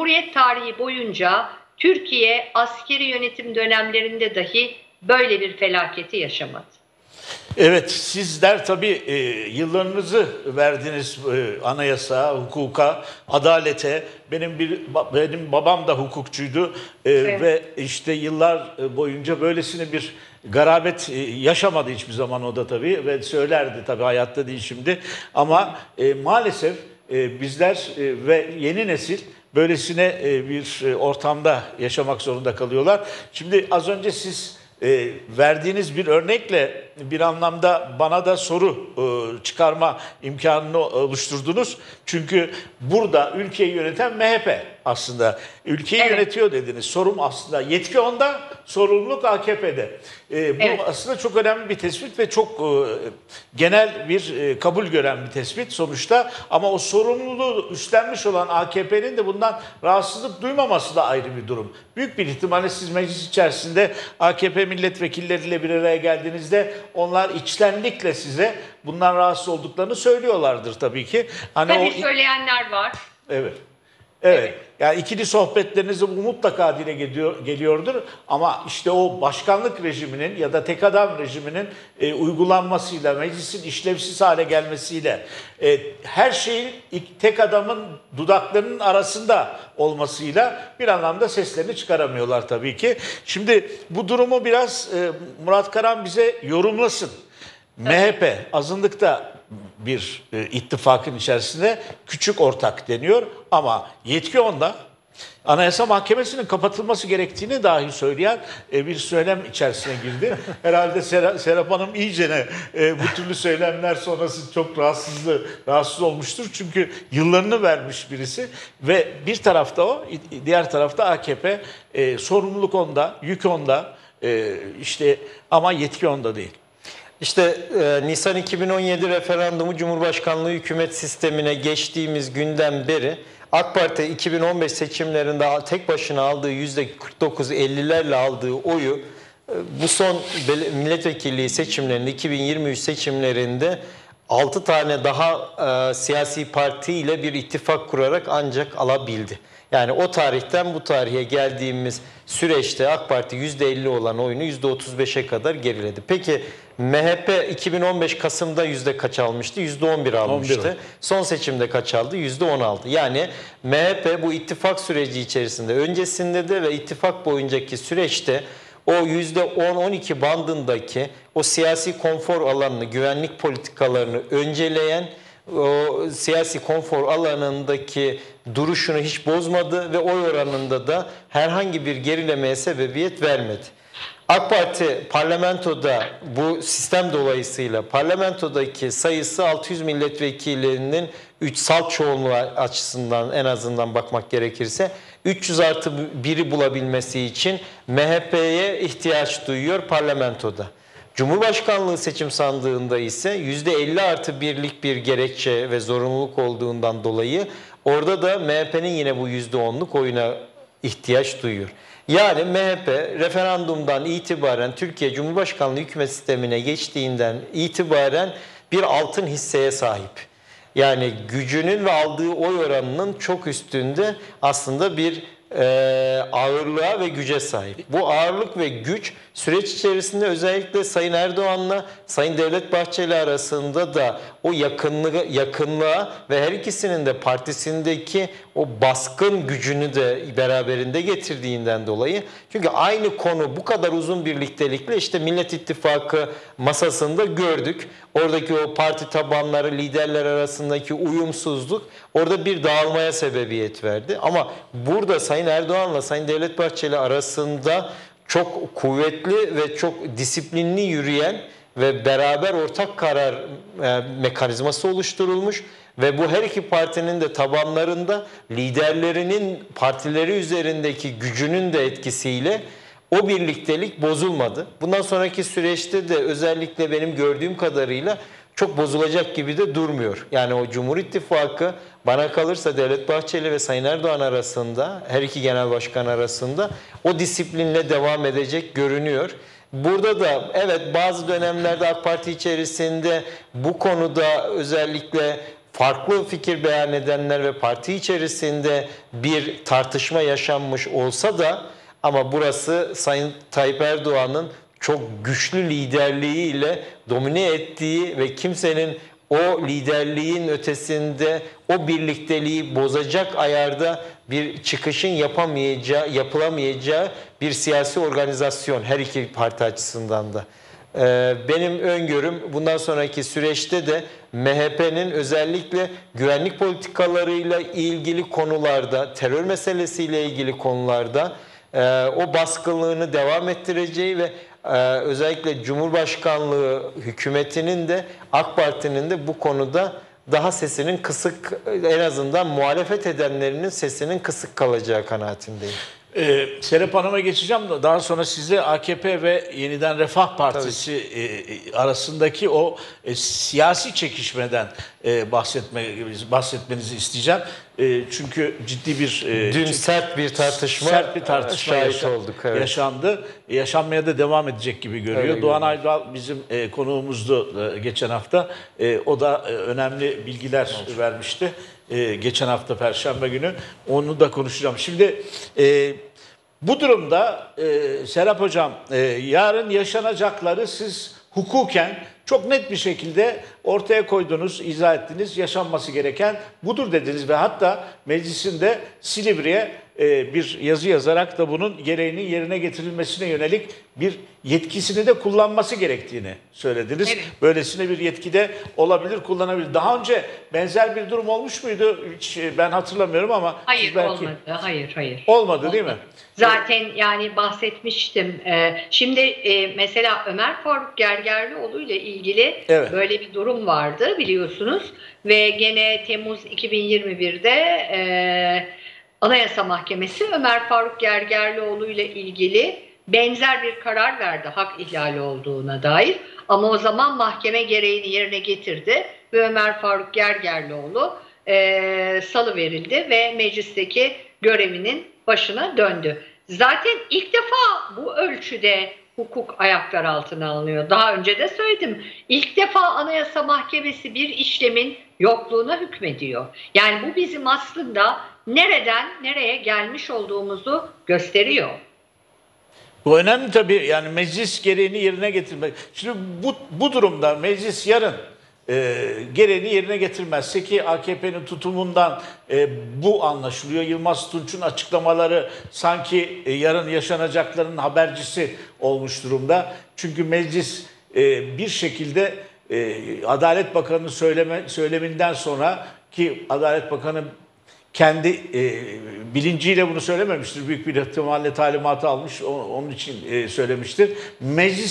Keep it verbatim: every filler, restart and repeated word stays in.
Cumhuriyet tarihi boyunca Türkiye askeri yönetim dönemlerinde dahi böyle bir felaketi yaşamadı. Evet, sizler tabii e, yıllarınızı verdiniz e, anayasa, hukuka, adalete. Benim bir benim babam da hukukçuydu e, evet. Ve işte yıllar boyunca böylesine bir garabet yaşamadı hiçbir zaman o da tabii ve söylerdi tabii, hayatta değil şimdi. Ama e, maalesef e, bizler e, ve yeni nesil böylesine e, bir ortamda yaşamak zorunda kalıyorlar. Şimdi az önce siz E, verdiğiniz bir örnekle bir anlamda bana da soru e, çıkarma imkanını oluşturdunuz. Çünkü burada ülkeyi yöneten M H P aslında. Ülkeyi evet. yönetiyor dediniz. Sorum aslında yetki onda, sorumluluk A K P'de. E, bu evet. aslında çok önemli bir tespit ve çok e, genel bir e, kabul gören bir tespit sonuçta. Ama o sorumluluğu üstlenmiş olan A K P'nin de bundan rahatsızlık duymaması da ayrı bir durum. Büyük bir ihtimalle siz meclis içerisinde A K P milletvekilleriyle bir araya geldiğinizde onlar içtenlikle size bundan rahatsız olduklarını söylüyorlardır tabii ki. Hani tabii o... söyleyenler var. Evet. Evet. evet. Yani ikili sohbetlerinizde bu mutlaka dile geliyor, geliyordur ama işte o başkanlık rejiminin ya da tek adam rejiminin e, uygulanmasıyla, meclisin işlevsiz hale gelmesiyle e, her şeyin tek adamın dudaklarının arasında olmasıyla bir anlamda seslerini çıkaramıyorlar tabii ki. Şimdi bu durumu biraz e, Murat Karan bize yorumlasın. Evet. M H P azınlıkta bir e, ittifakın içerisinde küçük ortak deniyor ama yetki onda. Anayasa Mahkemesi'nin kapatılması gerektiğini dahi söyleyen e, bir söylem içerisine girdi. Herhalde Ser Serap Hanım iyicene e, bu türlü söylemler sonrası çok rahatsızlı, rahatsız olmuştur. Çünkü yıllarını vermiş birisi ve bir tarafta o, diğer tarafta A K P. E, sorumluluk onda, yük onda e, işte ama yetki onda değil. İşte e, Nisan iki bin on yedi referandumu Cumhurbaşkanlığı hükümet sistemine geçtiğimiz günden beri AK Parti iki bin on beş seçimlerinde tek başına aldığı yüzde kırk dokuz ellilerle aldığı oyu e, bu son milletvekilliği seçimlerinde iki bin yirmi üç seçimlerinde altı tane daha e, siyasi parti ile bir ittifak kurarak ancak alabildi. Yani o tarihten bu tarihe geldiğimiz süreçte AK Parti yüzde elli olan oyunu yüzde otuz beşe kadar geriledi. Peki M H P iki bin on beş Kasım'da yüzde kaç almıştı? yüzde on bir almıştı. on bir. Son seçimde kaç aldı? yüzde on altı. Yani M H P bu ittifak süreci içerisinde, öncesinde de ve ittifak boyuncaki süreçte o yüzde on on iki bandındaki o siyasi konfor alanını, güvenlik politikalarını önceleyen, o siyasi konfor alanındaki duruşunu hiç bozmadı ve oy oranında da herhangi bir gerilemeye sebebiyet vermedi. AK Parti parlamentoda bu sistem dolayısıyla parlamentodaki sayısı altı yüz milletvekillerinin üçsal çoğunluğu açısından en azından bakmak gerekirse üç yüz artı biri bulabilmesi için M H P'ye ihtiyaç duyuyor parlamentoda. Cumhurbaşkanlığı seçim sandığında ise yüzde elli artı birlik bir gerekçe ve zorunluluk olduğundan dolayı orada da M H P'nin yine bu yüzde onluk oyuna ihtiyaç duyuyor. Yani M H P referandumdan itibaren Türkiye Cumhurbaşkanlığı hükümet sistemine geçtiğinden itibaren bir altın hisseye sahip. Yani gücünün ve aldığı oy oranının çok üstünde aslında bir e, ağırlığa ve güce sahip. Bu ağırlık ve güç süreç içerisinde özellikle Sayın Erdoğan'la Sayın Devlet Bahçeli arasında da o yakınlığa, yakınlığa ve her ikisinin de partisindeki o baskın gücünü de beraberinde getirdiğinden dolayı. Çünkü aynı konu bu kadar uzun birliktelikle işte Millet İttifakı masasında gördük. Oradaki o parti tabanları, liderler arasındaki uyumsuzluk orada bir dağılmaya sebebiyet verdi. Ama burada Sayın Erdoğan'la Sayın Devlet Bahçeli arasında çok kuvvetli ve çok disiplinli yürüyen ve beraber ortak karar mekanizması oluşturulmuş ve bu her iki partinin de tabanlarında liderlerinin partileri üzerindeki gücünün de etkisiyle o birliktelik bozulmadı. Bundan sonraki süreçte de özellikle benim gördüğüm kadarıyla çok bozulacak gibi de durmuyor. Yani o Cumhur ittifakı bana kalırsa Devlet Bahçeli ve Sayın Erdoğan arasında, her iki genel başkan arasında o disiplinle devam edecek görünüyor. Burada da evet bazı dönemlerde AK Parti içerisinde bu konuda özellikle farklı fikir beyan edenler ve parti içerisinde bir tartışma yaşanmış olsa da, ama burası Sayın Tayyip Erdoğan'ın çok güçlü liderliğiyle domine ettiği ve kimsenin o liderliğin ötesinde o birlikteliği bozacak ayarda bir çıkışın yapamayacağı, yapılamayacağı bir siyasi organizasyon her iki parti açısından da. Ee, benim öngörüm bundan sonraki süreçte de M H P'nin özellikle güvenlik politikalarıyla ilgili konularda, terör meselesiyle ilgili konularda e, o baskınlığını devam ettireceği ve Ee, özellikle Cumhurbaşkanlığı hükümetinin de AK Parti'nin de bu konuda daha sesinin kısık, en azından muhalefet edenlerinin sesinin kısık kalacağı kanaatindeyim. Ee, Serap Hanım'a geçeceğim de daha sonra size A K P ve Yeniden Refah Partisi e, arasındaki o e, siyasi çekişmeden e, bahsetmenizi, bahsetmenizi isteyeceğim. E, çünkü ciddi bir e, dün sert bir tartışma sert bir tartışma yaşa olduk, evet. yaşandı. Yaşanmaya da devam edecek gibi görüyor. Doğan Aydoğan bizim e, konuğumuzdu e, geçen hafta. E, o da e, önemli bilgiler Olur. vermişti. Ee, geçen hafta Perşembe günü onu da konuşacağım. Şimdi e, bu durumda e, Serap Hocam, e, yarın yaşanacakları siz hukuken çok net bir şekilde ortaya koydunuz, izah ettiniz. Yaşanması gereken budur dediniz ve hatta meclisinde Silivri'ye e, bir yazı yazarak da bunun gereğinin yerine getirilmesine yönelik bir yetkisini de kullanması gerektiğini söylediniz. Evet. Böylesine bir yetkide olabilir, kullanabilir. Daha önce benzer bir durum olmuş muydu? Hiç ben hatırlamıyorum ama. Hayır, belki... olmadı. Hayır, hayır. Olmadı, olmadı değil mi? Zaten yani bahsetmiştim. Şimdi mesela Ömer Faruk Gergerlioğlu ile ilgili evet. böyle bir durum vardı biliyorsunuz. Ve gene Temmuz iki bin yirmi bir'de Anayasa Mahkemesi Ömer Faruk Gergerlioğlu ile ilgili benzer bir karar verdi hak ihlali olduğuna dair. Ama o zaman mahkeme gereğini yerine getirdi ve Ömer Faruk Gergerlioğlu e, salı verildi ve meclisteki görevinin başına döndü. Zaten ilk defa bu ölçüde hukuk ayaklar altına alınıyor. Daha önce de söyledim. İlk defa Anayasa Mahkemesi bir işlemin yokluğuna hükmediyor. Yani bu bizim aslında nereden nereye gelmiş olduğumuzu gösteriyor. Bu önemli tabii, yani meclis gereğini yerine getirmek. Şimdi bu, bu durumda meclis yarın e, gereğini yerine getirmezse, ki A K P'nin tutumundan e, bu anlaşılıyor. Yılmaz Tunç'un açıklamaları sanki e, yarın yaşanacakların habercisi olmuş durumda. Çünkü meclis e, bir şekilde e, Adalet Bakanı'nın söyleme, söyleminden sonra, ki Adalet Bakanı kendi e, bilinciyle bunu söylememiştir. Büyük bir ihtimalle talimatı almış, onun için e, söylemiştir. Meclis